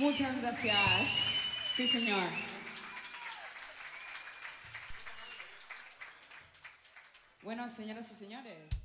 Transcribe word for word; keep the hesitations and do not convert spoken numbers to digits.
Muchas gracias. Sí, señor. Bueno, señoras y señores.